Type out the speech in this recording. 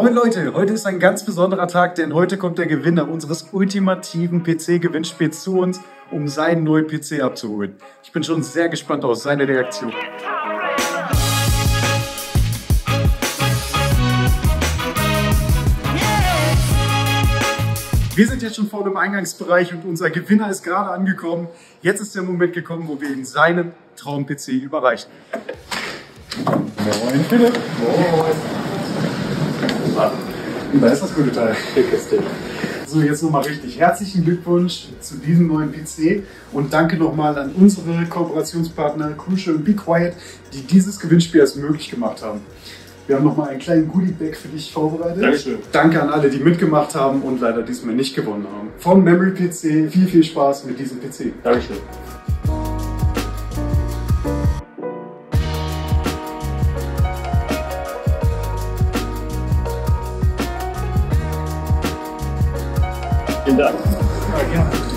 Moin Leute, heute ist ein ganz besonderer Tag, denn heute kommt der Gewinner unseres ultimativen PC-Gewinnspiels zu uns, um seinen neuen PC abzuholen. Ich bin schon sehr gespannt auf seine Reaktion. Wir sind jetzt schon vor dem Eingangsbereich und unser Gewinner ist gerade angekommen. Jetzt ist der Moment gekommen, wo wir ihm seinen Traum-PC überreichen. Moin Philipp! Moin! Da ist das gute Teil. So, jetzt nochmal richtig herzlichen Glückwunsch zu diesem neuen PC und danke nochmal an unsere Kooperationspartner Crucial und Be Quiet, die dieses Gewinnspiel erst möglich gemacht haben. Wir haben nochmal einen kleinen Goodie-Bag für dich vorbereitet. Dankeschön. Danke an alle, die mitgemacht haben und leider diesmal nicht gewonnen haben. Vom Memory PC viel Spaß mit diesem PC. Dankeschön. Vielen Dank. Ja, gerne.